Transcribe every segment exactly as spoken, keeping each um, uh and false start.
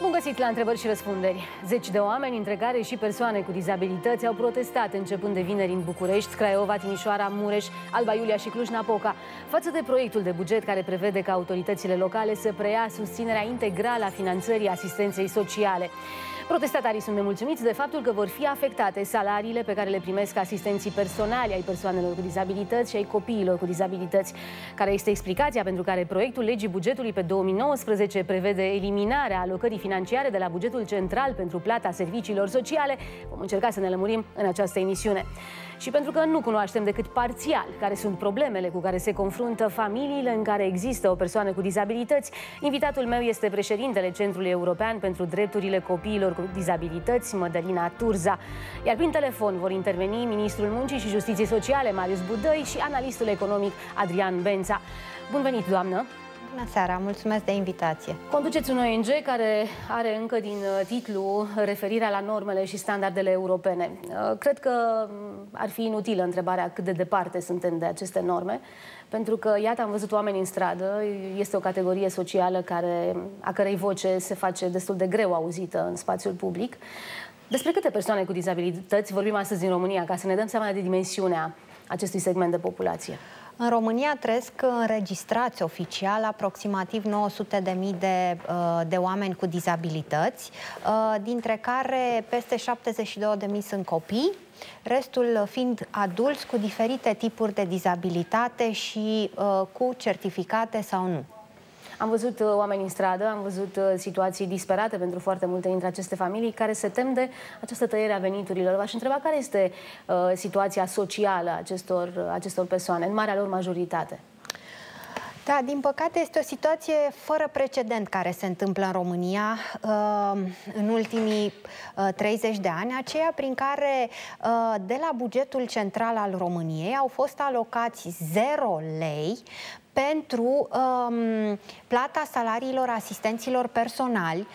Bun găsit la Întrebări și Răspunderi! Zeci de oameni, între care și persoane cu dizabilități, au protestat începând de vineri în București, Craiova, Timișoara, Mureș, Alba Iulia și Cluj-Napoca față de proiectul de buget care prevede ca autoritățile locale să preia susținerea integrală a finanțării asistenței sociale. Protestatarii sunt nemulțumiți de faptul că vor fi afectate salariile pe care le primesc asistenții personali ai persoanelor cu dizabilități și ai copiilor cu dizabilități, care este explicația pentru care proiectul legii bugetului pe două mii nouăsprezece prevede eliminarea alocării financiare de la bugetul central pentru plata serviciilor sociale. Vom încerca să ne lămurim în această emisiune. Și pentru că nu cunoaștem decât parțial care sunt problemele cu care se confruntă familiile în care există o persoană cu dizabilități, invitatul meu este președintele Centrului European pentru Drepturile Copiilor cu Dizabilități, Mădălina Turza. Iar prin telefon vor interveni ministrul Muncii și Justiției Sociale, Marius Budăi, și analistul economic, Adrian Bență. Bun venit, doamnă! Bună seara, mulțumesc de invitație. Conduceți un O N G care are încă din titlu referirea la normele și standardele europene. Cred că ar fi inutilă întrebarea cât de departe suntem de aceste norme, pentru că, iată, am văzut oameni în stradă, este o categorie socială care, a cărei voce se face destul de greu auzită în spațiul public. Despre câte persoane cu dizabilități vorbim astăzi în România, ca să ne dăm seama de dimensiunea acestui segment de populație? În România trăiesc înregistrați oficial aproximativ nouă sute de mii de, de, de oameni cu dizabilități, dintre care peste șaptezeci și două de mii sunt copii, restul fiind adulți cu diferite tipuri de dizabilitate și cu certificate sau nu. Am văzut oameni în stradă, am văzut situații disperate pentru foarte multe dintre aceste familii care se tem de această tăiere a veniturilor. V-aș întreba care este uh, situația socială a acestor, acestor persoane, în marea lor majoritate. Da, din păcate este o situație fără precedent care se întâmplă în România în ultimii treizeci de ani, aceea prin care de la bugetul central al României au fost alocați zero lei pentru plata salariilor asistenților personali,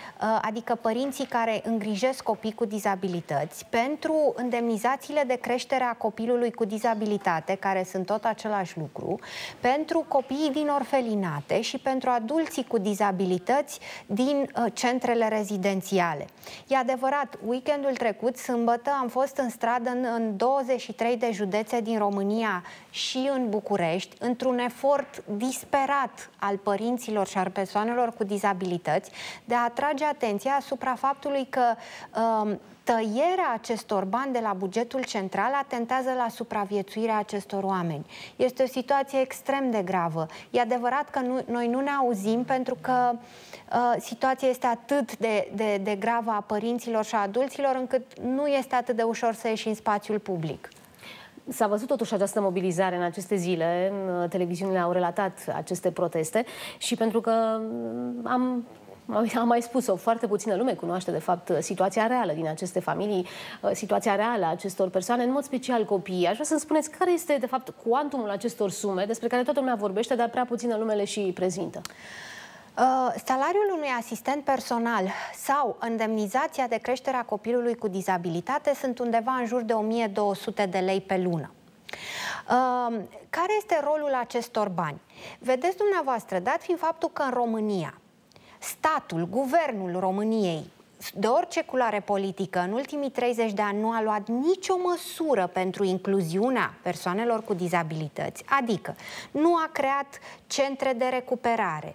adică părinții care îngrijesc copii cu dizabilități, pentru indemnizațiile de creștere a copilului cu dizabilitate, care sunt tot același lucru, pentru copiii din orfelinate și pentru adulții cu dizabilități din centrele rezidențiale. E adevărat, weekendul trecut, sâmbătă, am fost în stradă în, în douăzeci și trei de județe din România și în București, într-un efort disperat al părinților și al persoanelor cu dizabilități de a atrage atenția asupra faptului că um, tăierea acestor bani de la bugetul central atentează la supraviețuirea acestor oameni. Este o situație extrem de gravă. E adevărat că nu, noi nu ne auzim pentru că uh, situația este atât de, de, de gravă a părinților și a adulților încât nu este atât de ușor să ieși în spațiul public. S-a văzut totuși această mobilizare în aceste zile, televiziunile au relatat aceste proteste și pentru că am, am mai spus-o, foarte puțină lume cunoaște de fapt situația reală din aceste familii, situația reală a acestor persoane, în mod special copiii. Aș vrea să-mi spuneți care este de fapt cuantumul acestor sume despre care toată lumea vorbește, dar prea puțină lume le și prezintă. Uh, salariul unui asistent personal sau indemnizația de creștere a copilului cu dizabilitate sunt undeva în jur de o mie două sute de lei pe lună. Uh, care este rolul acestor bani? Vedeți dumneavoastră, dat fiind faptul că în România statul, guvernul României, de orice culoare politică, în ultimii treizeci de ani nu a luat nicio măsură pentru incluziunea persoanelor cu dizabilități, adică nu a creat centre de recuperare,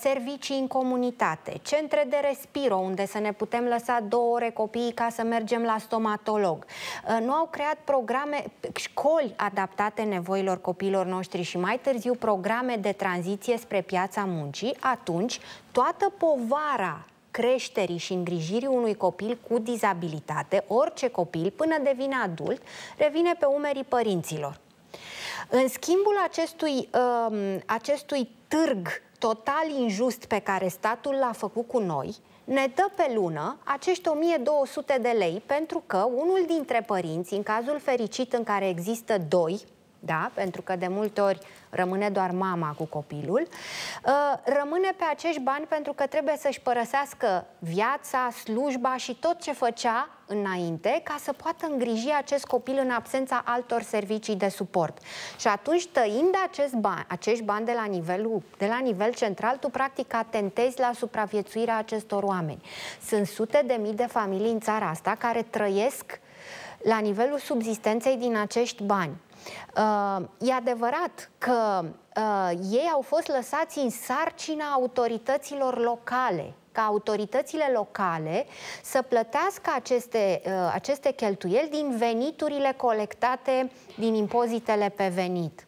servicii în comunitate, centre de respiro unde să ne putem lăsa două ore copiii ca să mergem la stomatolog, nu au creat programe, școli adaptate nevoilor copiilor noștri și mai târziu programe de tranziție spre piața muncii, atunci toată povara creșterii și îngrijirii unui copil cu dizabilitate, orice copil, până devine adult, revine pe umerii părinților. În schimbul acestui, acestui târg total injust pe care statul l-a făcut cu noi, ne dă pe lună acești o mie două sute de lei pentru că unul dintre părinți, în cazul fericit în care există doi, da? Pentru că de multe ori rămâne doar mama cu copilul, rămâne pe acești bani pentru că trebuie să-și părăsească viața, slujba și tot ce făcea înainte ca să poată îngriji acest copil în absența altor servicii de suport. Și atunci, tăind acest bani, acești bani de la, nivelul, de la nivel central, tu practic atentezi la supraviețuirea acestor oameni. Sunt sute de mii de familii în țara asta care trăiesc la nivelul subzistenței din acești bani. Uh, e adevărat că uh, ei au fost lăsați în sarcina autorităților locale, ca autoritățile locale să plătească aceste, uh, aceste cheltuieli din veniturile colectate din impozitele pe venit.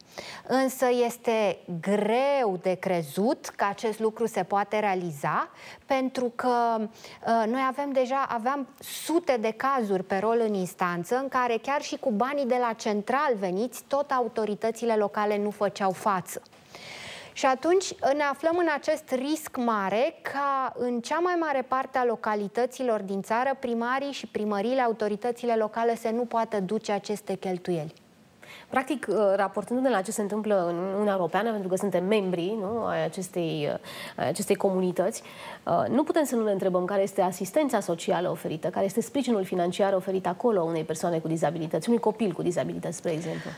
Însă este greu de crezut că acest lucru se poate realiza, pentru că uh, noi avem deja aveam sute de cazuri pe rol în instanță în care chiar și cu banii de la central veniți, tot autoritățile locale nu făceau față. Și atunci ne aflăm în acest risc mare ca în cea mai mare parte a localităților din țară, primarii și primăriile, autoritățile locale să nu poată duce aceste cheltuieli. Practic, raportându-ne la ce se întâmplă în Uniunea Europeană, pentru că suntem membri, nu, ai acestei, ai acestei comunități, nu putem să nu ne întrebăm care este asistența socială oferită, care este sprijinul financiar oferit acolo unei persoane cu dizabilități, unui copil cu dizabilități, spre exemplu.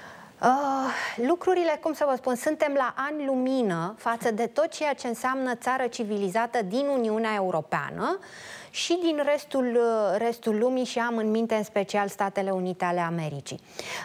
Uh, lucrurile, cum să vă spun, suntem la ani lumină față de tot ceea ce înseamnă țară civilizată din Uniunea Europeană și din restul, restul lumii, și am în minte în special Statele Unite ale Americii.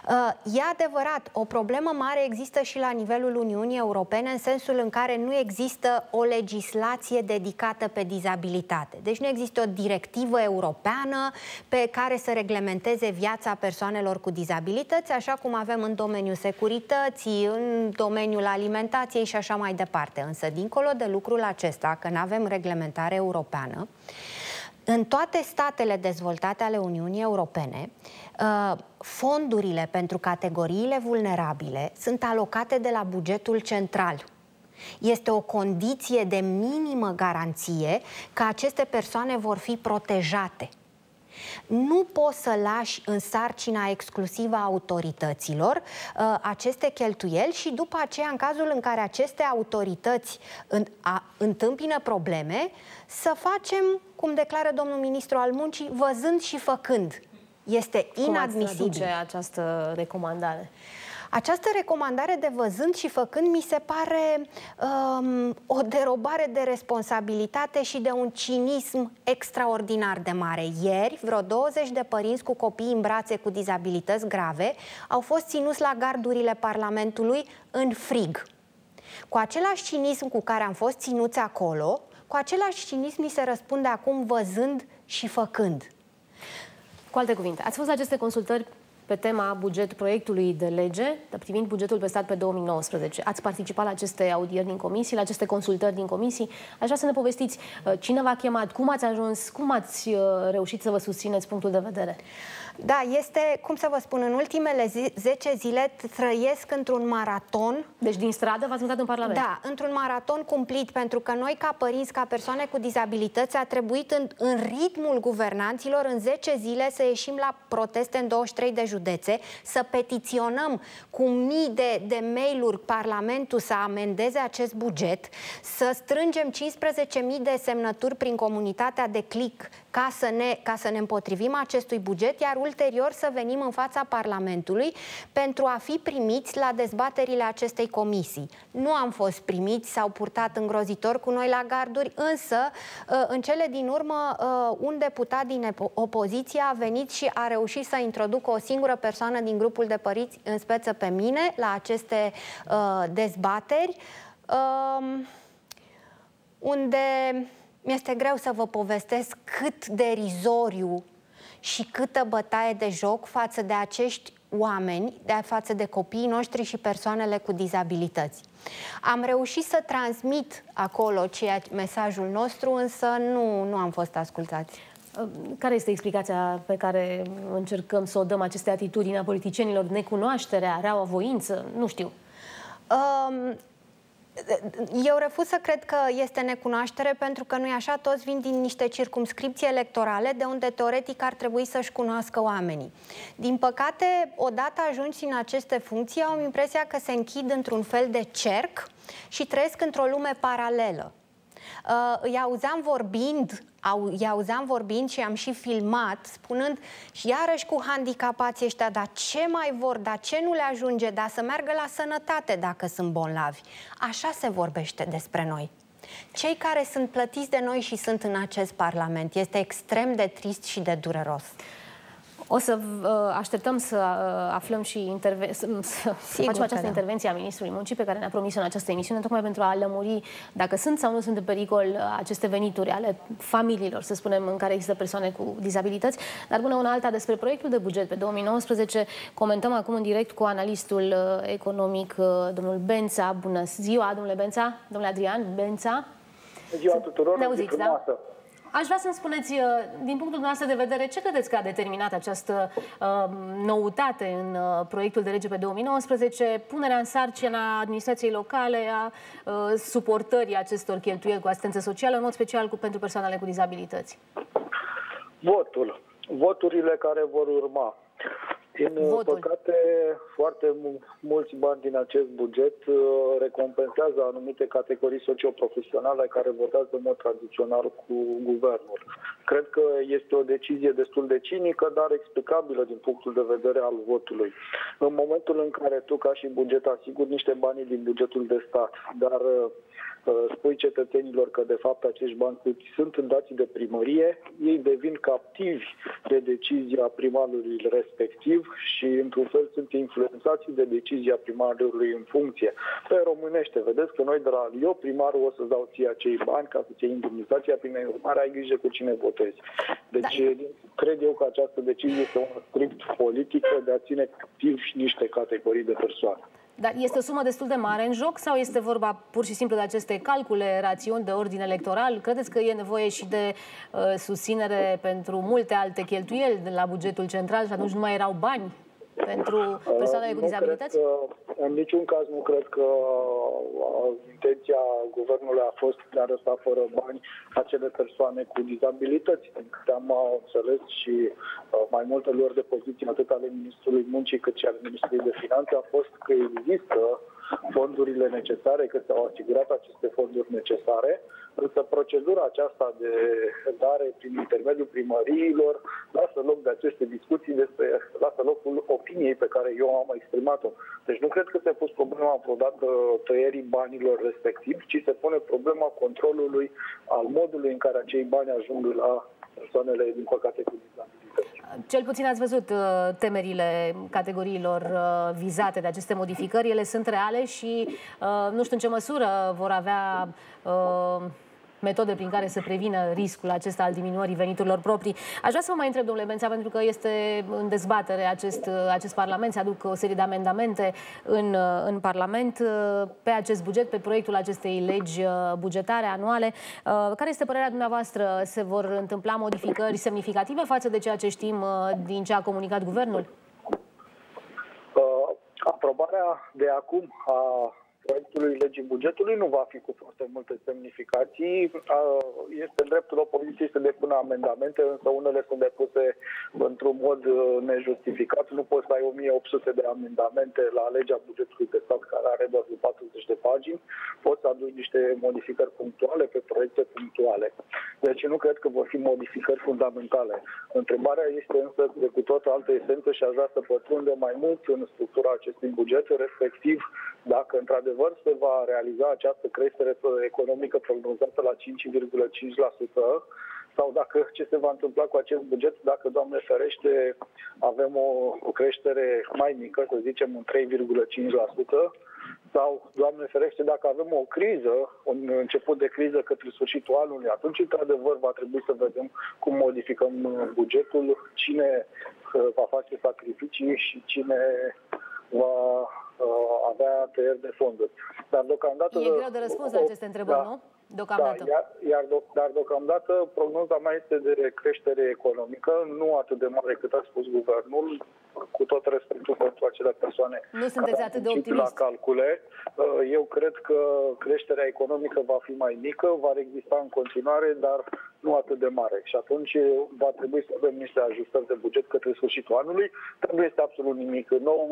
Uh, e adevărat, o problemă mare există și la nivelul Uniunii Europene, în sensul în care nu există o legislație dedicată pe dizabilitate. Deci nu există o directivă europeană pe care să reglementeze viața persoanelor cu dizabilități, așa cum avem în domeniul în domeniul securității, în domeniul alimentației și așa mai departe. Însă, dincolo de lucrul acesta, că nu avem reglementare europeană, în toate statele dezvoltate ale Uniunii Europene, fondurile pentru categoriile vulnerabile sunt alocate de la bugetul central. Este o condiție de minimă garanție că aceste persoane vor fi protejate. Nu poți să lași în sarcina exclusivă a autorităților uh, aceste cheltuieli și după aceea, în cazul în care aceste autorități în, a, întâmpină probleme, să facem, cum declară domnul ministru al muncii, văzând și făcând. Este inadmisibil. Cum ați traduce această recomandare? Această recomandare de văzând și făcând mi se pare um, o derobare de responsabilitate și de un cinism extraordinar de mare. Ieri, vreo douăzeci de părinți cu copii în brațe cu dizabilități grave au fost ținuți la gardurile Parlamentului în frig. Cu același cinism cu care am fost ținuți acolo, cu același cinism mi se răspunde acum văzând și făcând. Cu alte cuvinte, ați fost la aceste consultări pe tema buget proiectului de lege privind bugetul pe stat pe două mii nouăsprezece. Ați participat la aceste audieri din comisii, la aceste consultări din comisii. Așa să ne povestiți cine v-a chemat, cum ați ajuns, cum ați reușit să vă susțineți punctul de vedere. Da, este, cum să vă spun, în ultimele zece zile trăiesc într-un maraton. Deci din stradă v-ați mutat în Parlament. Da, într-un maraton cumplit, pentru că noi ca părinți, ca persoane cu dizabilități, a trebuit în, în ritmul guvernanților în zece zile să ieșim la proteste în douăzeci și trei de județe, să petiționăm cu mii de, de mail-uri Parlamentul să amendeze acest buget, să strângem cincisprezece mii de semnături prin comunitatea de click ca să ne, ca să ne împotrivim acestui buget, iar ulterior să venim în fața Parlamentului pentru a fi primiți la dezbaterile acestei comisii. Nu am fost primiți, s-au purtat îngrozitor cu noi la garduri, însă în cele din urmă un deputat din opoziție a venit și a reușit să introducă o singură persoană din grupul de părinți, în speță pe mine, la aceste dezbateri, unde mi-este greu să vă povestesc cât de rizoriu și câtă bătaie de joc față de acești oameni, de față de copiii noștri și persoanele cu dizabilități. Am reușit să transmit acolo ceea, mesajul nostru, însă nu, nu am fost ascultați. Care este explicația pe care încercăm să o dăm aceste atitudini a politicienilor? Necunoașterea, reaua voință? Nu știu. Um... Eu refuz să cred că este necunoaștere, pentru că nu e așa, toți vin din niște circumscripții electorale de unde teoretic ar trebui să-și cunoască oamenii. Din păcate, odată ajungi în aceste funcții, am impresia că se închid într-un fel de cerc și trăiesc într-o lume paralelă. Uh, îi auzeam vorbind, au, îi auzeam vorbind și am și filmat, spunând și iarăși cu handicapații ăștia, dar ce mai vor, dar ce nu le ajunge, dar să meargă la sănătate dacă sunt bolnavi. Așa se vorbește despre noi. Cei care sunt plătiți de noi și sunt în acest parlament. Este extrem de trist și de dureros. O să așteptăm să aflăm și interve să facem această da. intervenție a Ministrului Muncii pe care ne-a promis-o în această emisiune, tocmai pentru a lămuri dacă sunt sau nu sunt în pericol aceste venituri ale familiilor, să spunem, în care există persoane cu dizabilități. Dar bună una alta despre proiectul de buget pe două mii nouăsprezece. Comentăm acum în direct cu analistul economic, domnul Bența. Bună ziua, domnule Bența, domnule Adrian Bența. Ziua tuturor, ne auziți, da? Aș vrea să-mi spuneți, din punctul dumneavoastră de vedere, ce credeți că a determinat această uh, noutate în uh, proiectul de lege pe două mii nouăsprezece, punerea în sarcina administrației locale a uh, suportării acestor cheltuieli cu asistență socială, în mod special cu, pentru persoanele cu dizabilități? Votul. Voturile care vor urma. Din Votul. păcate, foarte mulți bani din acest buget uh, recompensează anumite categorii socioprofesionale care votează în mod tradițional cu guvernul. Cred că este o decizie destul de cinică, dar explicabilă din punctul de vedere al votului. În momentul în care tu, ca și buget, asiguri niște bani din bugetul de stat, dar uh, spui cetățenilor că, de fapt, acești bani sunt dați de primărie, ei devin captivi de decizia primarului respectiv și, într-un fel, sunt influențați de decizia primarului în funcție. Pe românește, vedeți că noi de la eu, primarul, o să-ți dau ție acei bani ca să-ți iei indemnizația, prin urmare ai grijă cu cine votezi. Deci, da. cred eu că această decizie este una strict politică de a ține activ și niște categorii de persoane. Dar este o sumă destul de mare în joc sau este vorba pur și simplu de aceste calcule, rațiuni de ordin electoral? Credeți că e nevoie și de uh, susținere pentru multe alte cheltuieli de la bugetul central și atunci nu mai erau bani pentru persoanele cu dizabilități? În niciun caz nu cred că intenția guvernului a fost de a răsta fără bani acele persoane cu dizabilități. Din câte am înțeles și mai multe lor de poziții, atât ale Ministrului Muncii cât și ale Ministrului de Finanțe, a fost că există fondurile necesare, că s-au asigurat aceste fonduri necesare, însă procedura aceasta de dare prin intermediul primăriilor lasă loc de aceste discuții, despre, lasă locul opiniei pe care eu am exprimat-o. Deci nu cred că se pus problema vreodată tăierii banilor respectivi, ci se pune problema controlului al modului în care acei bani ajung la persoanele, din păcate, cu dizabilități. Cel puțin ați văzut temerile categoriilor vizate de aceste modificări. Ele sunt reale și nu știu în ce măsură vor avea metode prin care să prevină riscul acesta al diminuării veniturilor proprii. Aș vrea să vă mai întreb, domnule Bența, pentru că este în dezbatere acest, acest Parlament, se aduc o serie de amendamente în, în Parlament pe acest buget, pe proiectul acestei legi bugetare anuale. Care este părerea dumneavoastră? Se vor întâmpla modificări semnificative față de ceea ce știm din ce a comunicat guvernul? Uh, aprobarea de acum a proiectului legii bugetului nu va fi cu foarte multe semnificații. Este dreptul opoziției să depună amendamente, însă unele sunt depuse într-un mod nejustificat. Nu poți să ai o mie opt sute de amendamente la legea bugetului de stat, care are doar patruzeci de pagini. Poți să aduci niște modificări punctuale pe proiecte punctuale. Deci nu cred că vor fi modificări fundamentale. Întrebarea este însă de cu toată altă esență și aș vrea să pătrunde mai mult în structura acestui buget, respectiv dacă într-adevăr se va realiza această creștere economică prognozată la cinci virgulă cinci la sută sau dacă ce se va întâmpla cu acest buget, dacă, Doamne ferește, avem o, o creștere mai mică, să zicem un trei virgulă cinci la sută, sau, Doamne ferește, dacă avem o criză, un început de criză către sfârșitul anului, atunci, într-adevăr, va trebui să vedem cum modificăm bugetul, cine va face sacrificii și cine va avea tăieri de fonduri. Dar deocamdată... E greu de răspuns la aceste întrebări, da, nu? Deocamdată. Da, iar, iar, dar deocamdată prognoza mea este de creștere economică, nu atât de mare cât a spus guvernul, cu tot respectul pentru acele persoane. Nu sunteți atât de optimist. La calcule, eu cred că creșterea economică va fi mai mică, va exista în continuare, dar nu atât de mare. Și atunci va trebui să avem niște ajustări de buget către sfârșitul anului. Nu este absolut nimic nou.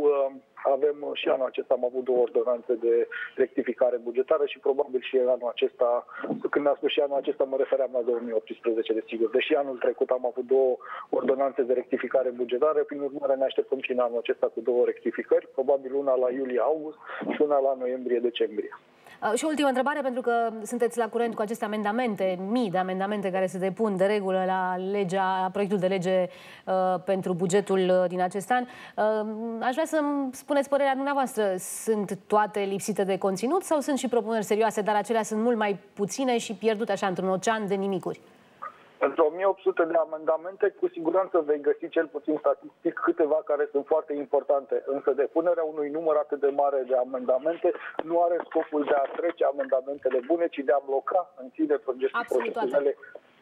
Avem și anul acesta, am avut două ordonanțe de rectificare bugetară și probabil și anul acesta, când am spus și anul acesta, mă refeream la două mii optsprezece, desigur. Deși anul trecut am avut două ordonanțe de rectificare bugetară, prin urmare ne așteptăm și în anul acesta cu două rectificări, probabil una la iulie-august și una la noiembrie-decembrie. Și o ultimă întrebare, pentru că sunteți la curent cu aceste amendamente, mii de amendamente care se depun de regulă la legea, la proiectul de lege uh, pentru bugetul din acest an. Uh, aș vrea să-mi spuneți părerea dumneavoastră. Sunt toate lipsite de conținut sau sunt și propuneri serioase, dar acelea sunt mult mai puține și pierdute așa într-un ocean de nimicuri? Pentru o mie opt sute de amendamente, cu siguranță vei găsi cel puțin statistic câteva care sunt foarte importante. Însă depunerea unui număr atât de mare de amendamente nu are scopul de a trece amendamentele bune, ci de a bloca în sine procesurile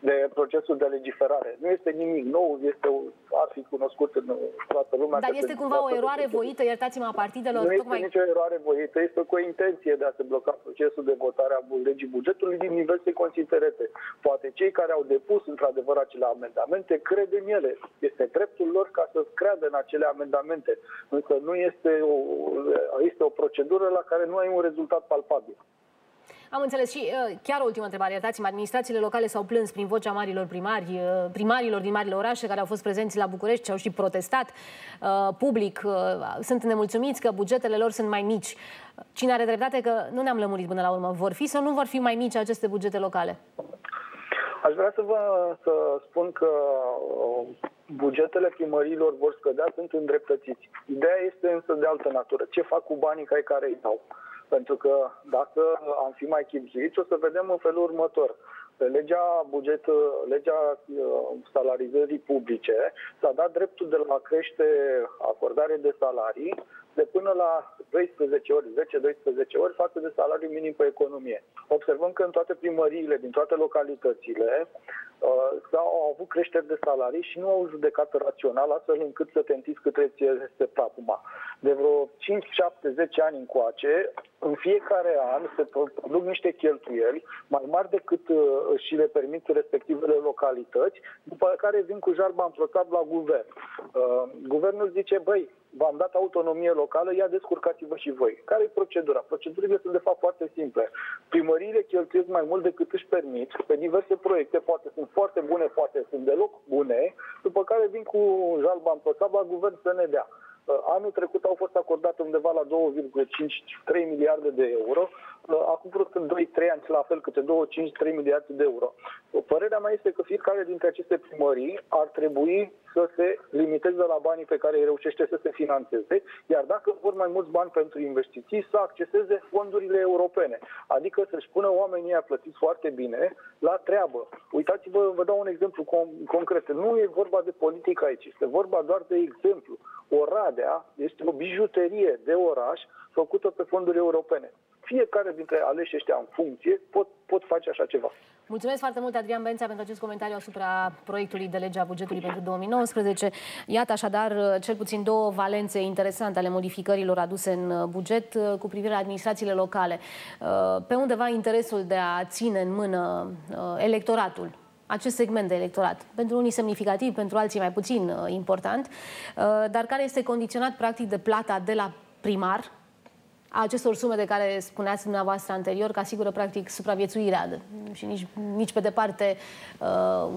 de procesul de legiferare. Nu este nimic nou, este o, ar fi cunoscut în toată lumea. Dar este cumva o eroare voită, iertați-mă, a partidelor? Nu este nicio eroare voită, este cu o intenție de a se bloca procesul de votare a legii bugetului din diverse considerente. Poate cei care au depus într-adevăr acele amendamente cred în ele. Este dreptul lor ca să creadă în acele amendamente. Însă nu este o, este o procedură la care nu ai un rezultat palpabil. Am înțeles. Și chiar o ultimă întrebare, iertați-mă. Administrațiile locale s-au plâns prin vocea marilor primari, primarilor din marile orașe care au fost prezenți la București și au și protestat uh, public. Uh, sunt nemulțumiți că bugetele lor sunt mai mici. Cine are dreptate că nu ne-am lămurit până la urmă? Vor fi sau nu vor fi mai mici aceste bugete locale? Aș vrea să vă să spun că bugetele primărilor vor scădea, sunt îndreptățiți. Ideea este însă de altă natură. Ce fac cu banii care îi dau? Pentru că dacă am fi mai chibzuiți, o să vedem în felul următor. Pe legea buget, legea salarizării publice s-a dat dreptul de la crește acordare de salarii de până la doisprezece ori, zece doisprezece ori față de salariul minim pe economie. Observăm că în toate primăriile, din toate localitățile, s-au avut creșteri de salarii și nu au judecat rațional, astfel încât să te întinzi cât trebuie este pragma. De vreo cinci, șapte, zece ani încoace, în fiecare an se produc niște cheltuieli mai mari decât și le permit respectivele localități, după care vin cu jarba înflăcat la guvern. Guvernul zice, băi, v-am dat autonomie locală, ia descurcați-vă și voi. Care e procedura? Procedurile sunt de fapt foarte simple. Primăriile cheltuiesc mai mult decât își permit pe diverse proiecte, poate sunt foarte bune, poate sunt deloc bune, după care vin cu jalba împăsat la guvern să ne dea. Anul trecut au fost acordate undeva la două virgulă cinci trei miliarde de euro, acum vreo doi trei ani la fel câte două virgulă cinci trei miliarde de euro. Părerea mea este că fiecare dintre aceste primării ar trebui să se limiteze la banii pe care îi reușește să se finanțeze, iar dacă vor mai mulți bani pentru investiții, să acceseze fondurile europene, adică să-și pună oamenii ăia plătiți foarte bine la treabă. Uitați-vă, vă dau un exemplu concret. Nu e vorba de politică aici, este vorba doar de exemplu. Oradea este o bijuterie de oraș făcută pe fonduri europene. Fiecare dintre aleși ăștia în funcție pot, pot face așa ceva. Mulțumesc foarte mult, Adrian Bență, pentru acest comentariu asupra proiectului de lege a bugetului pentru două mii nouăsprezece. Iată așadar cel puțin două valențe interesante ale modificărilor aduse în buget cu privire la administrațiile locale. Pe undeva interesul de a ține în mână electoratul, acest segment de electorat, pentru unii semnificativ, pentru alții mai puțin important, dar care este condiționat practic de plata de la primar a acestor sume de care spuneați dumneavoastră anterior, că asigură practic supraviețuirea și nici, nici pe departe uh,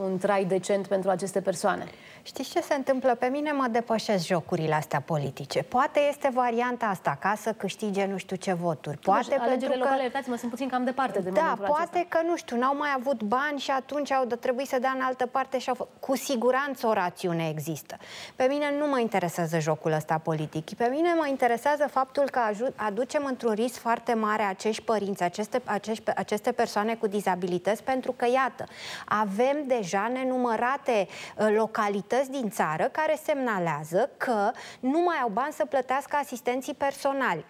un trai decent pentru aceste persoane. Știți ce se întâmplă? Pe mine mă depășesc jocurile astea politice. Poate este varianta asta, ca să câștige nu știu ce voturi. Poate pentru alegerile locale, iertați-mă, sunt puțin cam departe de Da, poate acesta. Că nu știu, n-au mai avut bani și atunci au trebuit să dea în altă parte și au cu siguranță o rațiune există. Pe mine nu mă interesează jocul ăsta politic. Pe mine mă interesează faptul că aduce ducem într-un risc foarte mare acești părinți, aceste, acești, aceste persoane cu dizabilități, pentru că, iată, avem deja nenumărate localități din țară care semnalează că nu mai au bani să plătească asistenții personali.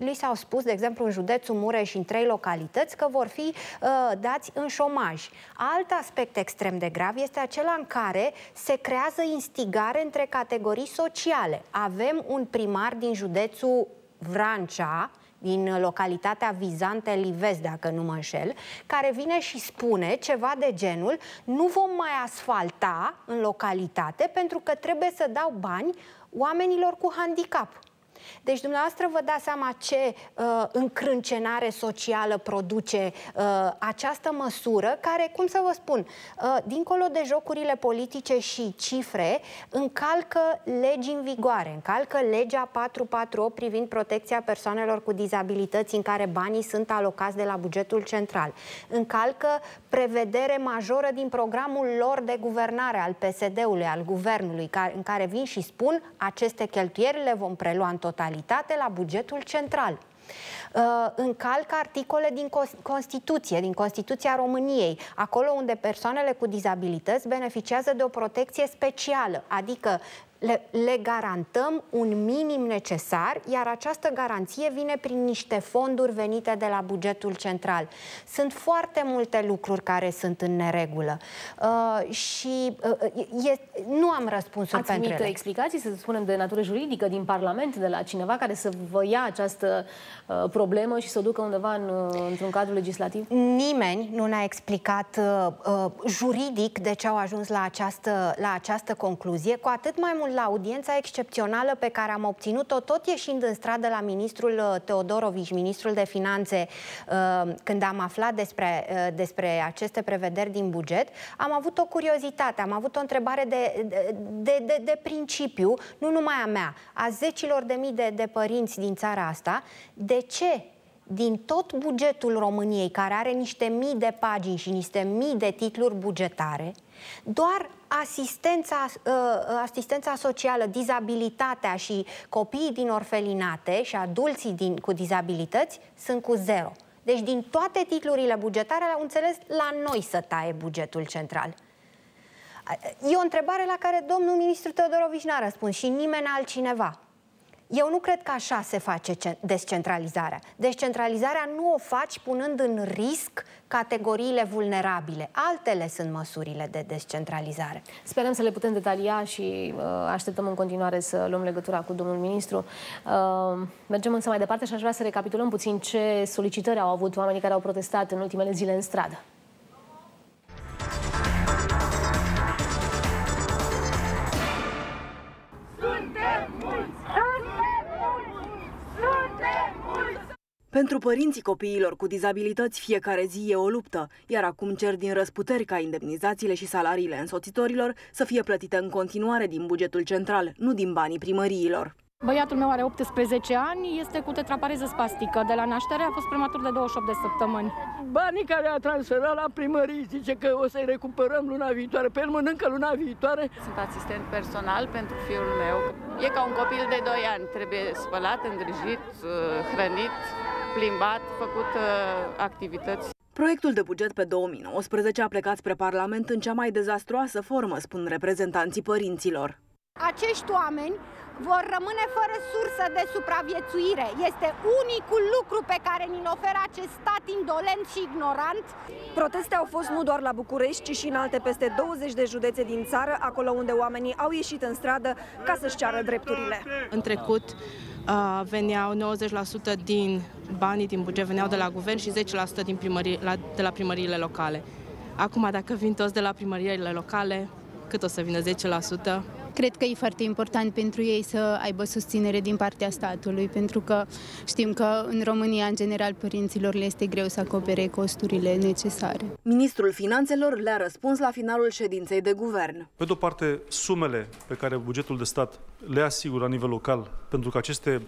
Li s-au spus, de exemplu, în județul Mureș și în trei localități că vor fi uh, dați în șomaj. Alt aspect extrem de grav este acela în care se creează instigare între categorii sociale. Avem un primar din județul Vrancea, din localitatea Vizante-Livezi, dacă nu mă înșel, care vine și spune ceva de genul: nu vom mai asfalta în localitate pentru că trebuie să dau bani oamenilor cu handicap. Deci dumneavoastră vă dați seama ce uh, încrâncenare socială produce uh, această măsură care, cum să vă spun, uh, dincolo de jocurile politice și cifre, încalcă legi în vigoare, încalcă legea patru patru opt privind protecția persoanelor cu dizabilități, în care banii sunt alocați de la bugetul central, încalcă prevedere majoră din programul lor de guvernare, al P S D-ului, al guvernului, care, în care vin și spun: aceste cheltuieli le vom prelua în totalitate la bugetul central. Încalcă articole din Constituție, din Constituția României, acolo unde persoanele cu dizabilități beneficiază de o protecție specială, adică le, le garantăm un minim necesar, iar această garanție vine prin niște fonduri venite de la bugetul central. Sunt foarte multe lucruri care sunt în neregulă uh, și uh, e, nu am răspunsuri pentru ele. Ați primit explicații, să spunem, de natură juridică din Parlament, de la cineva care să vă ia această uh, problemă și să o ducă undeva în, uh, într-un cadru legislativ? Nimeni nu ne-a explicat uh, juridic de ce au ajuns la această, la această concluzie, cu atât mai mult la audiența excepțională pe care am obținut-o tot ieșind în stradă la ministrul Teodorovici, ministrul de Finanțe, când am aflat despre, despre aceste prevederi din buget. Am avut o curiozitate, am avut o întrebare de, de, de, de principiu, nu numai a mea, a zecilor de mii de, de părinți din țara asta: de ce din tot bugetul României, care are niște mii de pagini și niște mii de titluri bugetare, doar asistența, asistența socială, dizabilitatea și copiii din orfelinate și adulții din, cu dizabilități sunt cu zero? Deci din toate titlurile bugetare au înțeles la noi să taie bugetul central. E o întrebare la care domnul ministru Teodorovici n-a răspuns și nimeni altcineva. Eu nu cred că așa se face descentralizarea. Descentralizarea nu o faci punând în risc categoriile vulnerabile. Altele sunt măsurile de descentralizare. Sperăm să le putem detalia și uh, așteptăm în continuare să luăm legătura cu domnul ministru. Uh, mergem însă mai departe și aș vrea să recapitulăm puțin ce solicitări au avut oamenii care au protestat în ultimele zile în stradă. Pentru părinții copiilor cu dizabilități, fiecare zi e o luptă, iar acum cer din răsputeri ca indemnizațiile și salariile însoțitorilor să fie plătite în continuare din bugetul central, nu din banii primăriilor. Băiatul meu are optsprezece ani, este cu tetrapareză spastică. De la naștere a fost prematur de douăzeci și opt de săptămâni. Banii care a transferat la primărie, zice că o să-i recuperăm luna viitoare, pe el mănâncă luna viitoare. Sunt asistent personal pentru fiul meu. E ca un copil de doi ani, trebuie spălat, îngrijit, hrănit, plimbat, făcut activități. Proiectul de buget pe două mii nouăsprezece a plecat spre Parlament în cea mai dezastruoasă formă, spun reprezentanții părinților. Acești oameni vor rămâne fără sursă de supraviețuire. Este unicul lucru pe care ni-l oferă acest stat indolent și ignorant. Proteste au fost nu doar la București, ci și în alte peste douăzeci de județe din țară, acolo unde oamenii au ieșit în stradă ca să-și ceară drepturile. În trecut uh, veneau nouăzeci la sută din banii din buget veneau de la guvern și zece la sută din primării, la, de la primăriile locale. Acum, dacă vin toți de la primăriile locale, cât o să vină? zece la sută? Cred că e foarte important pentru ei să aibă susținere din partea statului, pentru că știm că în România, în general, părinților le este greu să acopere costurile necesare. Ministrul Finanțelor le-a răspuns la finalul ședinței de guvern. Pe de-o parte, sumele pe care bugetul de stat le asigură la nivel local, pentru că aceste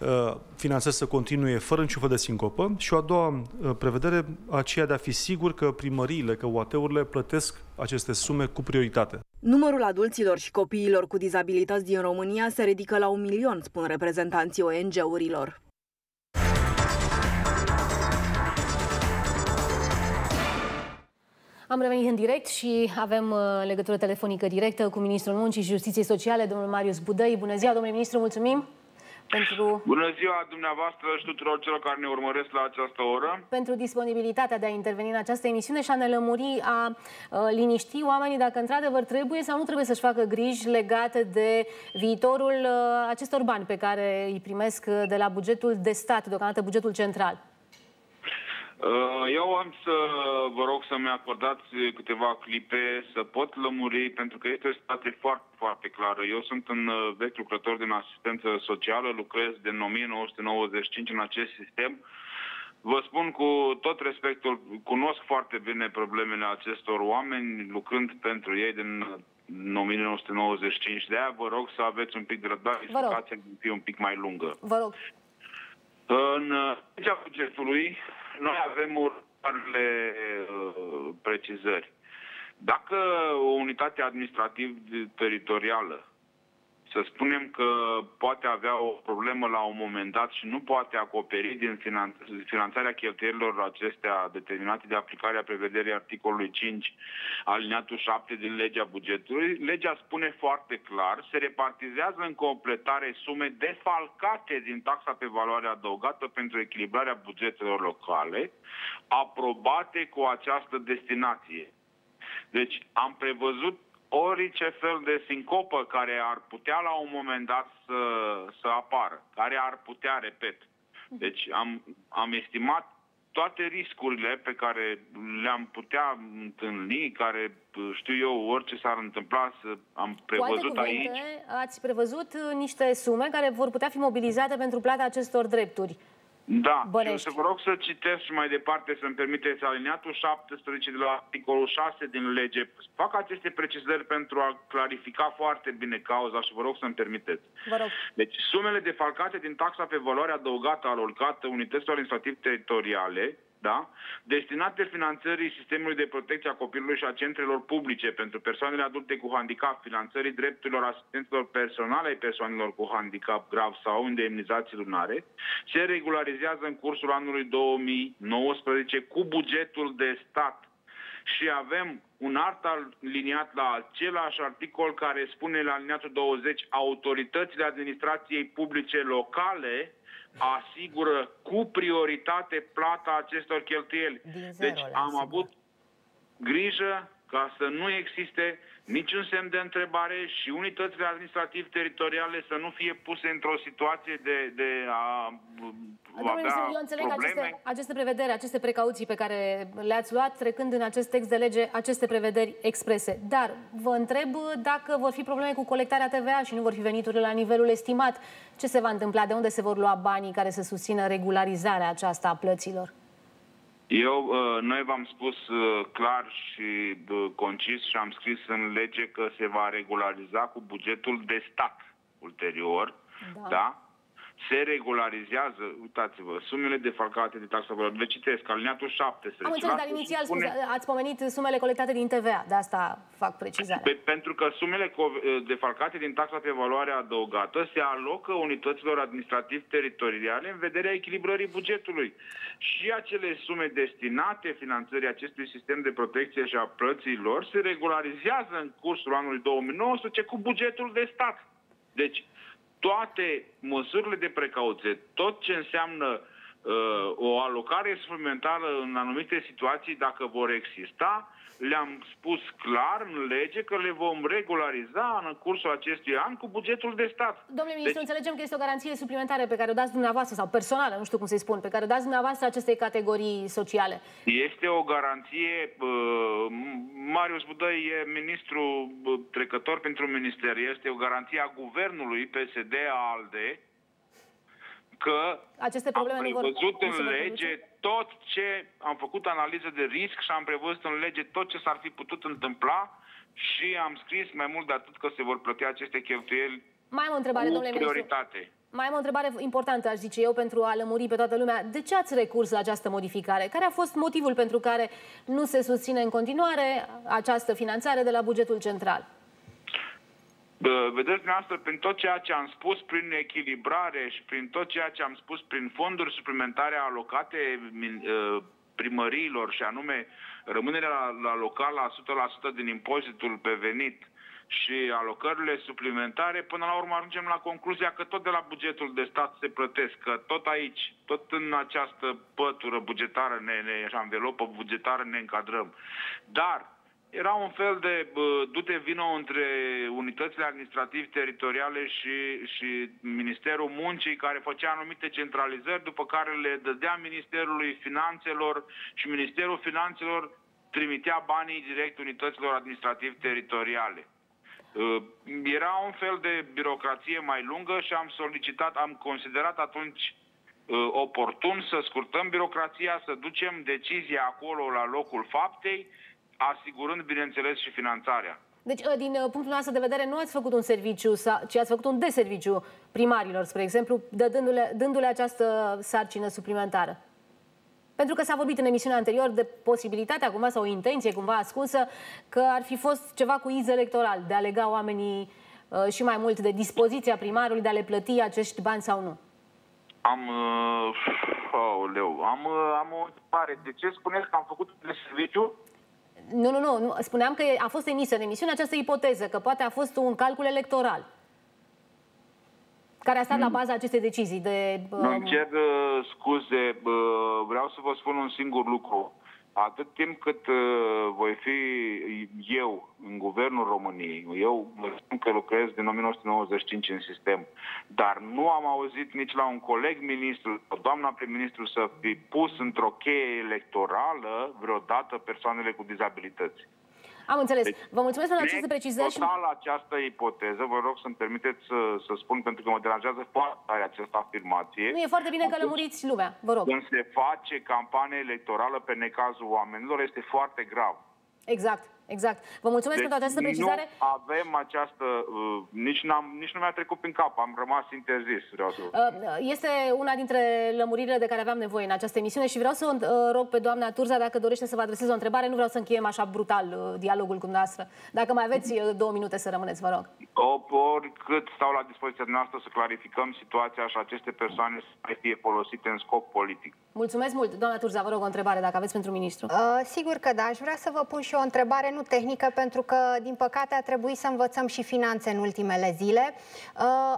uh, finanțări să continue fără niciun fel de sincopă, și o a doua uh, prevedere, aceea de a fi sigur că primăriile, că U A T-urile plătesc aceste sume cu prioritate. Numărul adulților și copiilor cu dizabilități din România se ridică la un milion, spun reprezentanții O N G-urilor. Am revenit în direct și avem legătură telefonică directă cu Ministrul Muncii și Justiției Sociale, domnul Marius Budăi. Bună ziua, domnule ministru, mulțumim pentru... Bună ziua dumneavoastră și tuturor celor care ne urmăresc la această oră. Pentru disponibilitatea de a interveni în această emisiune și a ne lămuri, a liniști oamenii dacă într-adevăr trebuie sau nu trebuie să-și facă griji legate de viitorul acestor bani pe care îi primesc de la bugetul de stat, deocamdată bugetul central. Eu am să vă rog să-mi acordați câteva clipe să pot lămuri, pentru că este o situație foarte, foarte clară. Eu sunt un vechi lucrător din asistență socială, lucrez din o mie nouă sute nouăzeci și cinci în acest sistem. Vă spun cu tot respectul, cunosc foarte bine problemele acestor oameni, lucrând pentru ei din o mie nouă sute nouăzeci și cinci. De aia vă rog să aveți un pic de răbdare, explicația să fie un pic mai lungă. Vă rog. În legea bugetului, noi avem următoarele uh, precizări. Dacă o unitate administrativ-teritorială, să spunem că poate avea o problemă la un moment dat și nu poate acoperi din finanț- finanțarea cheltuielilor acestea determinate de aplicarea prevederii articolului cinci, alineatul șapte din legea bugetului, legea spune foarte clar, se repartizează în completare sume defalcate din taxa pe valoare adăugată pentru echilibrarea bugetelor locale, aprobate cu această destinație. Deci am prevăzut orice fel de sincopă care ar putea la un moment dat să, să apară, care ar putea, repet. Deci am, am estimat toate riscurile pe care le-am putea întâlni, care, știu eu, orice s-ar întâmpla, să am prevăzut cuvinte, aici. Ați prevăzut niște sume care vor putea fi mobilizate pentru plata acestor drepturi. Da, Bănești. Și o să vă rog să citesc și mai departe, să-mi permiteți, alineatul șaptesprezece de la articolul șase din lege. Fac aceste precizări pentru a clarifica foarte bine cauza și vă rog să-mi permiteți. Vă rog. Deci, sumele defalcate din taxa pe valoare adăugată alocată unităților administrativ-teritoriale, da? Destinate finanțării sistemului de protecție a copilului și a centrelor publice pentru persoanele adulte cu handicap, finanțării drepturilor asistenților personale ai persoanelor cu handicap grav sau indemnizații lunare, se regularizează în cursul anului două mii nouăsprezece cu bugetul de stat. Și avem un alt aliniat la același articol care spune la aliniatul douăzeci, autoritățile administrației publice locale asigură cu prioritate plata acestor cheltuieli. Deci am avut grijă ca să nu existe niciun semn de întrebare și unitățile administrativ-teritoriale să nu fie puse într-o situație de, de a avea eu înțeleg probleme. Aceste, aceste prevederi, aceste precauții pe care le-ați luat, trecând în acest text de lege, aceste prevederi exprese. Dar vă întreb dacă vor fi probleme cu colectarea T V A și nu vor fi veniturile la nivelul estimat. Ce se va întâmpla? De unde se vor lua banii care să susțină regularizarea aceasta a plăților? Eu, noi v-am spus clar și concis și am scris în lege că se va regulariza cu bugetul de stat ulterior, da? da? Se regularizează, uitați-vă, sumele defalcate de taxa valoare. Le citesc, aliniatul șaptesprezece. Am înțeles, dar inițial spune... ați pomenit sumele colectate din T V A, de asta fac precizarea. Pe, pentru că sumele defalcate din taxa pe valoare adăugată se alocă unităților administrativ-teritoriale în vederea echilibrării bugetului. Și acele sume destinate finanțării acestui sistem de protecție și a plăților se regularizează în cursul anului două mii nouăsprezece cu bugetul de stat. Deci, toate măsurile de precauție, tot ce înseamnă uh, o alocare suplimentară în anumite situații, dacă vor exista, le-am spus clar în lege că le vom regulariza în cursul acestui an cu bugetul de stat. Domnule ministru, deci... înțelegem că este o garanție suplimentară pe care o dați dumneavoastră, sau personală, nu știu cum să-i spun, pe care o dați dumneavoastră acestei categorii sociale. Este o garanție... Uh, Marius Budăi e ministru trecător pentru minister. Este o garanție a guvernului P S D A ALDE că aceste probleme am prevăzut în lege tot ce... Am făcut analiză de risc și am prevăzut în lege tot ce s-ar fi putut întâmpla și am scris mai mult de atât că se vor plăti aceste cheltuieli mai am o întrebare, cu prioritate. Ministru, mai am o întrebare importantă, aș zice eu, pentru a lămuri pe toată lumea. De ce ați recurs la această modificare? Care a fost motivul pentru care nu se susține în continuare această finanțare de la bugetul central? Vedeți, dumneavoastră, prin tot ceea ce am spus, prin echilibrare și prin tot ceea ce am spus, prin fonduri suplimentare alocate primăriilor și anume rămânerea la, la local la o sută la sută din impozitul pe venit și alocările suplimentare, până la urmă ajungem la concluzia că tot de la bugetul de stat se plătesc, că tot aici, tot în această pătură bugetară, ne, ne anvelopă bugetară, ne încadrăm. Dar era un fel de du-te vino între unitățile administrativ-teritoriale și, și Ministerul Muncii, care făcea anumite centralizări, după care le dădea Ministerului Finanțelor și Ministerul Finanțelor trimitea banii direct unităților administrativ-teritoriale. Era un fel de birocrație mai lungă și am solicitat, am considerat atunci oportun să scurtăm birocrația, să ducem decizia acolo la locul faptei, asigurând, bineînțeles, și finanțarea. Deci, din punctul nostru de vedere, nu ați făcut un serviciu, ci ați făcut un deserviciu primarilor, spre exemplu, dându-le, dându-le această sarcină suplimentară. Pentru că s-a vorbit în emisiunea anterior de posibilitatea, cumva, sau o intenție cumva ascunsă, că ar fi fost ceva cu iz electoral, de a lega oamenii uh, și mai mult de dispoziția primarului, de a le plăti acești bani sau nu. Am... Uh, aoleu, am, uh, am o pare. De ce spuneți că am făcut un serviciu? Nu, nu, nu. Spuneam că a fost emisă în emisiune această ipoteză, că poate a fost un calcul electoral care a stat la baza acestei decizii. De, uh... Îmi cer uh, scuze, uh, vreau să vă spun un singur lucru. Atât timp cât uh, voi fi eu în guvernul României, eu vă spun că lucrez din o mie nouă sute nouăzeci și cinci în sistem, dar nu am auzit nici la un coleg ministru, doamna prim-ministru, să fi pus într-o cheie electorală vreodată persoanele cu dizabilități. Am înțeles. Deci, vă mulțumesc pentru aceste precizări. Total această ipoteză, vă rog să-mi permiteți să, să spun, pentru că mă deranjează foarte tare această afirmație. Nu, e foarte bine că lămuriți lumea, vă rog. Când se face campanie electorală pe necazul oamenilor, este foarte grav. Exact, exact. Vă mulțumesc deci, pentru această precizare. Nu avem această... Uh, nici, nici nu mi-a trecut prin cap, am rămas interzis. Vreau să... uh, este una dintre lămuririle de care aveam nevoie în această emisiune și vreau să o uh, rog pe doamna Turza dacă dorește să vă adresez o întrebare. Nu vreau să încheiem așa brutal uh, dialogul cu dumneavoastră. Dacă mai aveți uh, două minute să rămâneți, vă rog. Oricât stau la dispoziția noastră să clarificăm situația și aceste persoane să fie folosite în scop politic. Mulțumesc mult. Doamna Turza, vă rog o întrebare dacă aveți pentru ministru. Uh, sigur că da. Aș vrea să vă pun și o întrebare nu tehnică, pentru că, din păcate, a trebuit să învățăm și finanțe în ultimele zile.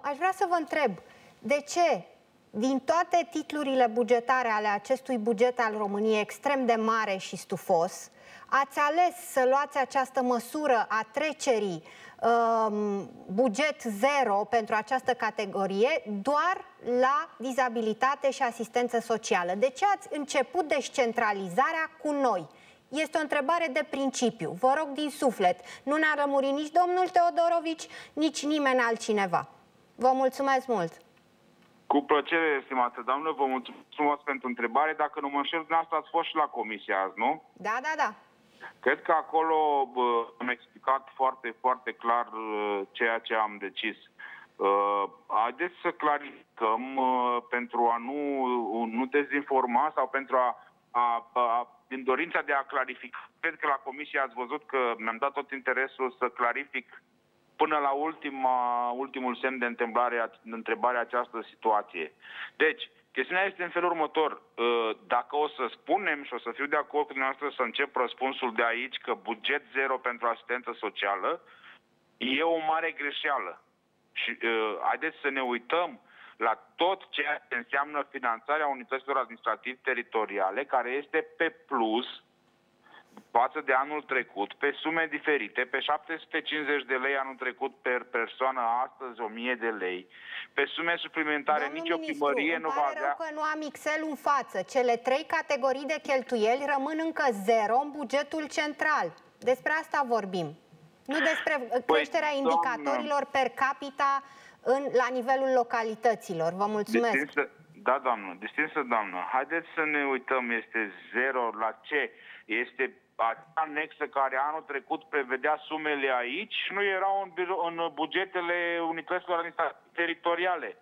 Aș vrea să vă întreb, de ce, din toate titlurile bugetare ale acestui buget al României extrem de mare și stufos, ați ales să luați această măsură a trecerii buget zero pentru această categorie doar la dizabilitate și asistență socială? De ce ați început descentralizarea cu noi? Este o întrebare de principiu. Vă rog din suflet. Nu ne-a rămurit nici domnul Teodorovici, nici nimeni altcineva. Vă mulțumesc mult! Cu plăcere, stimată doamnă, vă mulțumesc pentru întrebare. Dacă nu mă înșel, dumneavoastră ați fost și la comisia azi, nu? Da, da, da. Cred că acolo bă, am explicat foarte, foarte clar ceea ce am decis. Uh, haideți să clarificăm uh, pentru a nu, nu dezinforma sau pentru a A, a, din dorința de a clarifica. Cred că la comisie ați văzut că mi-am dat tot interesul să clarific până la ultima, ultimul semn de întrebare, întrebare această situație. Deci, chestiunea este în felul următor. Dacă o să spunem și o să fiu de acord cu dumneavoastră să încep răspunsul de aici că buget zero pentru asistență socială e o mare greșeală. Și haideți să ne uităm la tot ceea ce înseamnă finanțarea unităților administrativ-teritoriale, care este pe plus față de anul trecut, pe sume diferite, pe șapte sute cincizeci de lei anul trecut per persoană, astăzi o mie de lei, pe sume suplimentare. Domnul nicio ministru, primărie nu va avea... Că nu am Excel în față. Cele trei categorii de cheltuieli rămân încă zero în bugetul central. Despre asta vorbim. Nu despre creșterea păi, indicatorilor doamnă... per capita În, la nivelul localităților. Vă mulțumesc. Distinsă, da, doamnă. Distinsă, doamnă. Haideți să ne uităm. Este zero la ce? Este anexă care anul trecut prevedea sumele aici și nu erau în, în bugetele unităților teritoriale.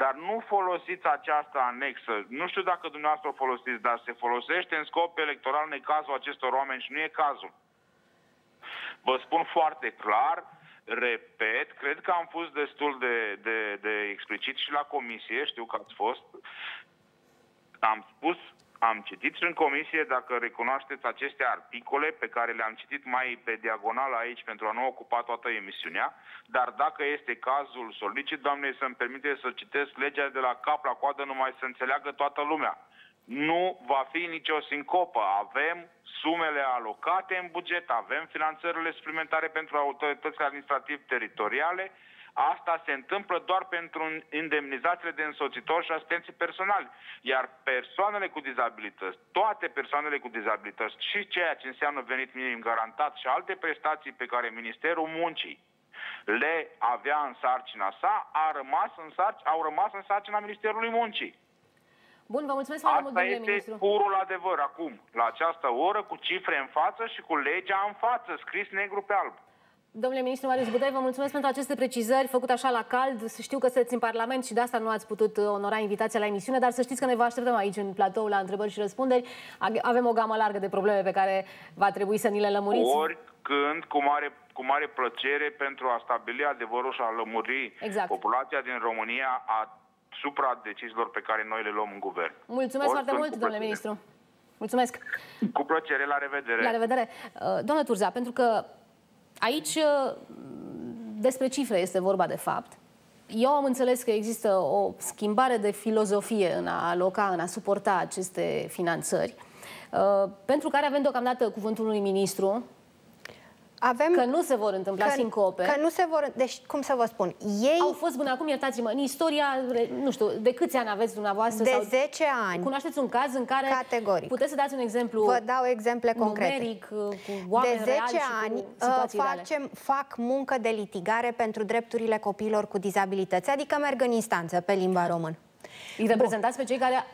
Dar nu folosiți această anexă. Nu știu dacă dumneavoastră o folosiți, dar se folosește în scop electoral în cazul acestor oameni și nu e cazul. Vă spun foarte clar, repet, cred că am fost destul de, de, de explicit și la comisie, știu că ați fost. Am spus Am citit în comisie, dacă recunoașteți, aceste articole pe care le-am citit mai pe diagonal aici pentru a nu ocupa toată emisiunea, dar dacă este cazul, solicit, Doamne, să-mi permite să citesc legea de la cap la coadă, numai să înțeleagă toată lumea. Nu va fi nicio sincopă. Avem sumele alocate în buget, avem finanțările suplimentare pentru autoritățile administrativ-teritoriale. Asta se întâmplă doar pentru indemnizațiile de însoțitori și asistenții personali. Iar persoanele cu dizabilități, toate persoanele cu dizabilități și ceea ce înseamnă venit minim garantat și alte prestații pe care Ministerul Muncii le avea în sarcina sa, a rămas în sarc- au rămas în sarcina Ministerului Muncii. Bun, vă mulțumesc foarte mult, domnule ministru. Asta este purul adevăr acum, la această oră, cu cifre în față și cu legea în față, scris negru pe alb. Domnule ministru Marius Budăi, vă mulțumesc pentru aceste precizări, făcut așa la cald. Știu că sunteți în Parlament și de asta nu ați putut onora invitația la emisiune, dar să știți că ne vă așteptăm aici, în platou, la întrebări și răspunderi. Avem o gamă largă de probleme pe care va trebui să ni le lămuriți. Oricând, cu mare, cu mare plăcere, pentru a stabili adevărul și a lămuri exact. Populația din România asupra deciziilor pe care noi le luăm în guvern. Mulțumesc Oricând, foarte mult, domnule ministru. Mulțumesc. Cu plăcere, la revedere. La revedere. Doamnă Turza, pentru că aici despre cifre este vorba de fapt. Eu am înțeles că există o schimbare de filozofie în a aloca, în a suporta aceste finanțări, pentru care avem deocamdată cuvântul unui ministru, avem că nu se vor întâmpla că, sincope. Că nu se vor... Deci, cum să vă spun, ei... Au fost până acum, iertați-mă, în istoria, nu știu, de câți ani aveți dumneavoastră? De sau... zece ani. Cunoașteți un caz în care... Categoric. Puteți să dați un exemplu... Vă dau exemple concrete. Numeric, cu oameni reali și cu situații reale. De zece ani fac muncă de litigare pentru drepturile copiilor cu dizabilități, adică merg în instanță pe limba română. Îi reprezentați pe cei care...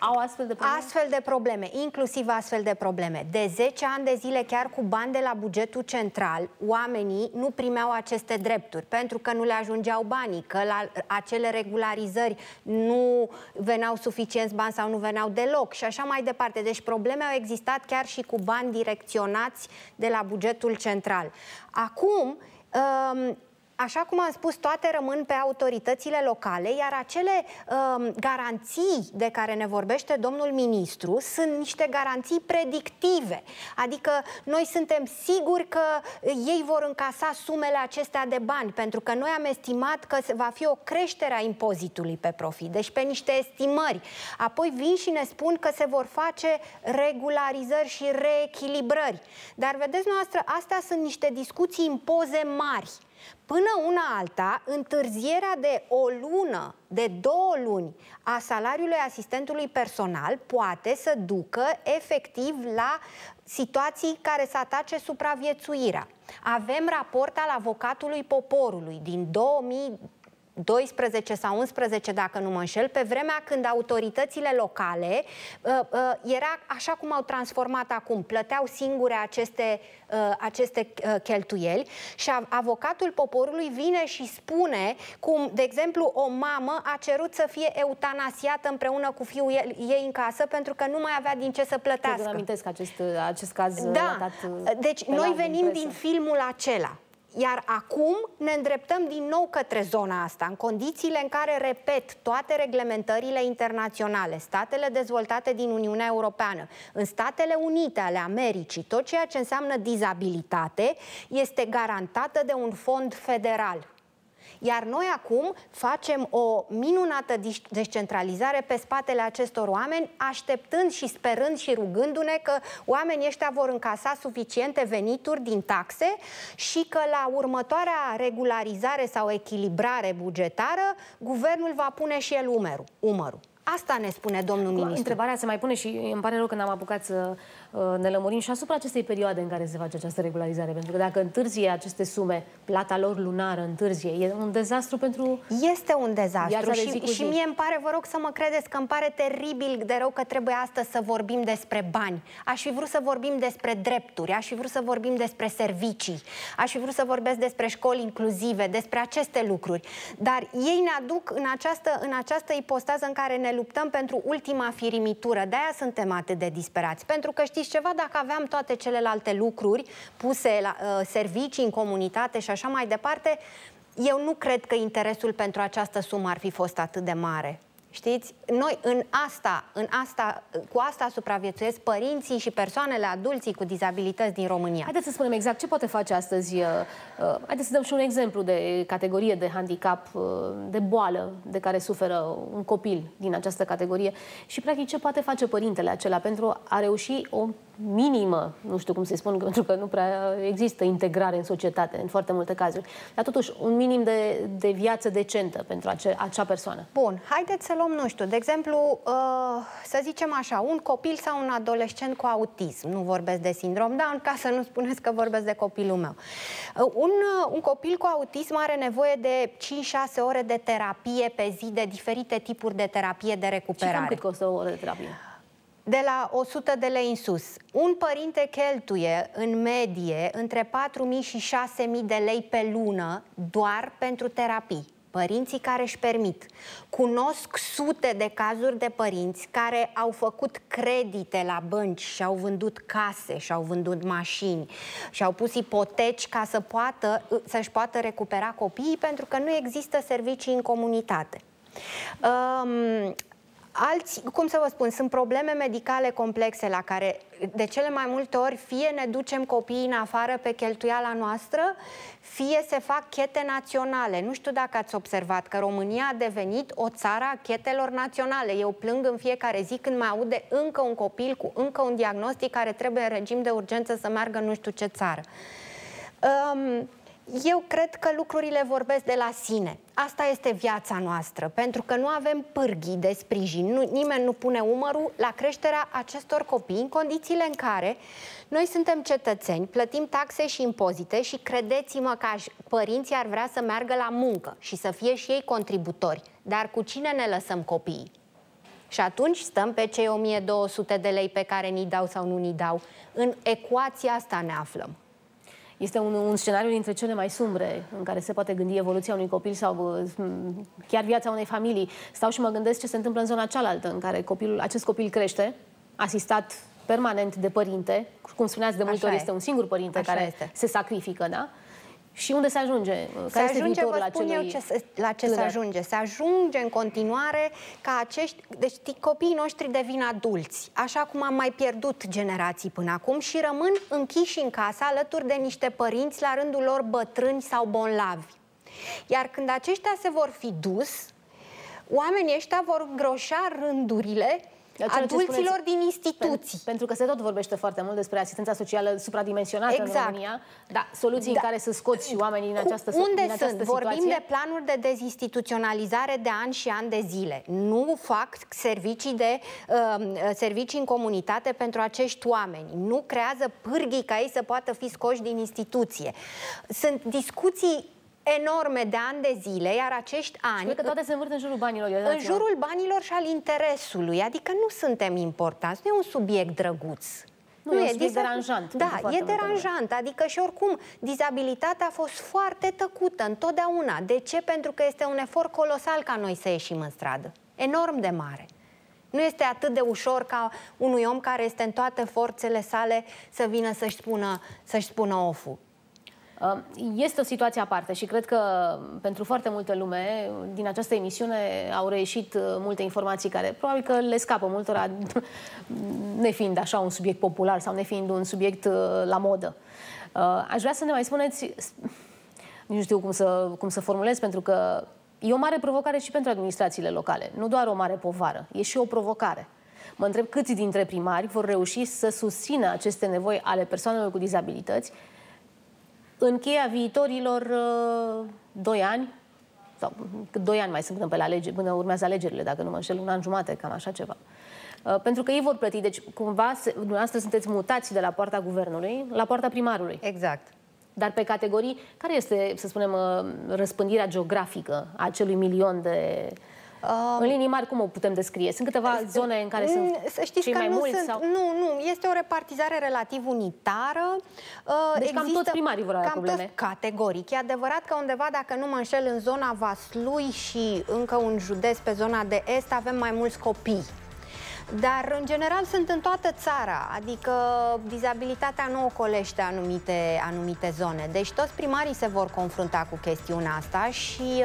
Au astfel de probleme? Astfel de probleme, inclusiv astfel de probleme. De zece ani de zile, chiar cu bani de la bugetul central, oamenii nu primeau aceste drepturi, pentru că nu le ajungeau banii, că la acele regularizări nu veneau suficienți bani sau nu veneau deloc și așa mai departe. Deci probleme au existat chiar și cu bani direcționați de la bugetul central. Acum... Um, Așa cum am spus, toate rămân pe autoritățile locale, iar acele um, garanții de care ne vorbește domnul ministru sunt niște garanții predictive. Adică noi suntem siguri că ei vor încasa sumele acestea de bani, pentru că noi am estimat că va fi o creștere a impozitului pe profit, deci pe niște estimări. Apoi vin și ne spun că se vor face regularizări și reechilibrări. Dar vedeți noastră, astea sunt niște discuții în poze mari. Până una alta, întârzierea de o lună, de două luni a salariului asistentului personal poate să ducă efectiv la situații care să atace supraviețuirea. Avem raport al avocatului poporului din două mii doisprezece sau două mii unsprezece, dacă nu mă înșel, pe vremea când autoritățile locale uh, uh, era așa cum au transformat acum, plăteau singure aceste, uh, aceste uh, cheltuieli și a, avocatul poporului vine și spune cum, de exemplu, o mamă a cerut să fie eutanasiată împreună cu fiul ei în casă pentru că nu mai avea din ce să plătească. Îmi amintesc acest, acest caz. Da, deci noi venim din filmul acela. Iar acum ne îndreptăm din nou către zona asta, în condițiile în care, repet, toate reglementările internaționale, statele dezvoltate din Uniunea Europeană, în Statele Unite ale Americii, tot ceea ce înseamnă dizabilitate este garantată de un fond federal. Iar noi acum facem o minunată descentralizare pe spatele acestor oameni, așteptând și sperând și rugându-ne că oamenii ăștia vor încasa suficiente venituri din taxe și că la următoarea regularizare sau echilibrare bugetară, guvernul va pune și el umărul. umărul. Asta ne spune domnul ministru. Întrebarea se mai pune și îmi pare rău că n-am apucat să ne lămurim și asupra acestei perioade în care se face această regularizare. Pentru că dacă întârzie aceste sume, plata lor lunară întârzie, e un dezastru pentru... Este un dezastru și, de și mie îmi pare, vă rog să mă credeți, că îmi pare teribil de rău că trebuie astăzi să vorbim despre bani. Aș fi vrut să vorbim despre drepturi, aș fi vrut să vorbim despre servicii, aș fi vrut să vorbesc despre școli inclusive, despre aceste lucruri. Dar ei ne aduc în această, în această ipostază în care ne luptăm pentru ultima firimitură. De-aia suntem atât de disperați. Pentru că știți ceva, dacă aveam toate celelalte lucruri puse la uh, servicii, în comunitate și așa mai departe, eu nu cred că interesul pentru această sumă ar fi fost atât de mare. Știți? Noi în asta, în asta, cu asta supraviețuiesc părinții și persoanele, adulții cu dizabilități din România. Haideți să spunem exact ce poate face astăzi. Haideți să dăm și un exemplu de categorie de handicap, de boală de care suferă un copil din această categorie și, practic, ce poate face părintele acela pentru a reuși o minimă, nu știu cum să-i spun, pentru că nu prea există integrare în societate, în foarte multe cazuri, dar totuși un minim de, de viață decentă pentru ace, acea persoană. Bun, haideți să luăm, nu știu, de exemplu, să zicem așa, un copil sau un adolescent cu autism, nu vorbesc de sindrom Down, ca să nu spuneți că vorbesc de copilul meu. Un, un copil cu autism are nevoie de cinci șase ore de terapie pe zi, de diferite tipuri de terapie de recuperare. Și cât costă o oră de terapie? De la o sută de lei în sus. Un părinte cheltuie în medie între patru mii și șase mii de lei pe lună doar pentru terapii. Părinții care își permit. Cunosc sute de cazuri de părinți care au făcut credite la bănci și au vândut case, și au vândut mașini, și au pus ipoteci ca să poată, să-și poată recupera copiii, pentru că nu există servicii în comunitate. Um, Alți, cum să vă spun, sunt probleme medicale complexe la care de cele mai multe ori fie ne ducem copiii în afară pe cheltuiala noastră, fie se fac chete naționale. Nu știu dacă ați observat că România a devenit o țară a chetelor naționale. Eu plâng în fiecare zi când mă aude încă un copil cu încă un diagnostic care trebuie în regim de urgență să meargă nu știu ce țară. Um, Eu cred că lucrurile vorbesc de la sine. Asta este viața noastră, pentru că nu avem pârghii de sprijin. Nu, nimeni nu pune umărul la creșterea acestor copii în condițiile în care noi suntem cetățeni, plătim taxe și impozite și credeți-mă că părinții ar vrea să meargă la muncă și să fie și ei contributori. Dar cu cine ne lăsăm copiii? Și atunci stăm pe cei o mie două sute de lei pe care ni-i dau sau nu ni-i dau. În ecuația asta ne aflăm. Este un, un scenariu dintre cele mai sumbre în care se poate gândi evoluția unui copil sau chiar viața unei familii. Stau și mă gândesc ce se întâmplă în zona cealaltă, în care copilul, acest copil crește, asistat permanent de părinte. Cum spuneați, de multe ori este un singur părinte care se sacrifică, da? Și unde se ajunge? Care este viitorul acelui... La ce se ajunge? Se ajunge în continuare ca acești... Deci copiii noștri devin adulți, așa cum am mai pierdut generații până acum și rămân închiși în casă alături de niște părinți la rândul lor bătrâni sau bolnavi. Iar când aceștia se vor fi dus, oamenii ăștia vor groșa rândurile adulților din instituții. Pentru că se tot vorbește foarte mult despre asistența socială supradimensionată exact. În România, dar soluții da. În care să scoți oamenii în această situație. Unde sunt? Situație? Vorbim de planuri de dezinstituționalizare de ani și ani de zile. Nu fac servicii, de, uh, servicii în comunitate pentru acești oameni. Nu creează pârghii ca ei să poată fi scoși din instituție. Sunt discuții enorme de ani de zile, iar acești ani... Cred că toate se învârt în jurul banilor. În jurul banilor și al interesului, adică nu suntem importanți, nu e un subiect drăguț. Nu, nu e, e deranjant. Da, e deranjant, adică și oricum dizabilitatea a fost foarte tăcută întotdeauna. De ce? Pentru că este un efort colosal ca noi să ieșim în stradă. Enorm de mare. Nu este atât de ușor ca unui om care este în toate forțele sale să vină să-și spună, să-și spună oful. Este o situație aparte și cred că pentru foarte multă lume din această emisiune au reieșit multe informații care probabil că le scapă multora, nefiind așa un subiect popular sau nefiind un subiect la modă. Aș vrea să ne mai spuneți, nu știu cum să, cum să formulez, pentru că e o mare provocare și pentru administrațiile locale. Nu doar o mare povară, e și o provocare. Mă întreb câți dintre primari vor reuși să susțină aceste nevoi ale persoanelor cu dizabilități în cheia viitorilor uh, doi ani, sau doi ani mai sunt până, pe la alege, până urmează alegerile, dacă nu mă înșel, un an jumate, cam așa ceva. Uh, pentru că ei vor plăti, deci cumva se, dumneavoastră sunteți mutați de la poarta guvernului la poarta primarului. Exact. Dar pe categorii, care este, să spunem, uh, răspândirea geografică a acelui milion de... Um, în linii mari, cum o putem descrie? Sunt câteva zone în care sunt să știți cei că mai nu mulți? Sunt, sau? Nu, nu. Este o repartizare relativ unitară. Deci există cam toți primarii vor avea probleme. Categoric. E adevărat că undeva, dacă nu mă înșel, în zona Vaslui și încă un județ pe zona de est, avem mai mulți copii. Dar, în general, sunt în toată țara, adică dizabilitatea nu ocolește anumite, anumite zone. Deci toți primarii se vor confrunta cu chestiunea asta și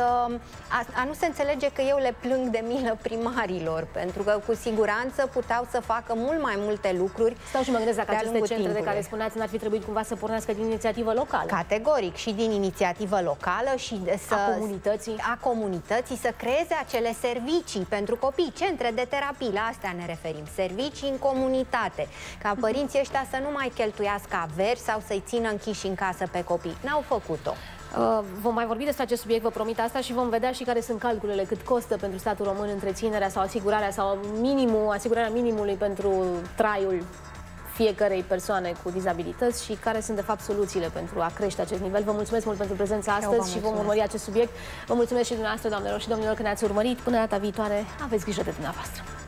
a, a nu se înțelege că eu le plâng de milă primarilor, pentru că cu siguranță puteau să facă mult mai multe lucruri. Stau și mă gândesc dacă aceste centre timpului. de care spuneați n-ar fi trebuit cumva să pornească din inițiativă locală. Categoric, și din inițiativă locală și să, a, comunității. a comunității să creeze acele servicii pentru copii, centre de terapii, la astea ne referim, servicii în comunitate, ca părinții ăștia să nu mai cheltuiască averi sau să-i țină închiși în casă pe copii. N-au făcut-o. Uh, vom mai vorbi despre acest subiect, vă promit asta, și vom vedea și care sunt calculele, cât costă pentru statul român întreținerea sau asigurarea sau minimul, asigurarea minimului pentru traiul fiecărei persoane cu dizabilități și care sunt de fapt soluțiile pentru a crește acest nivel. Vă mulțumesc mult pentru prezența astăzi și vom urmări acest subiect. Vă mulțumesc și dumneavoastră, doamnelor și domnilor, că ne-ați urmărit. Până data viitoare, aveți grijă de dumneavoastră.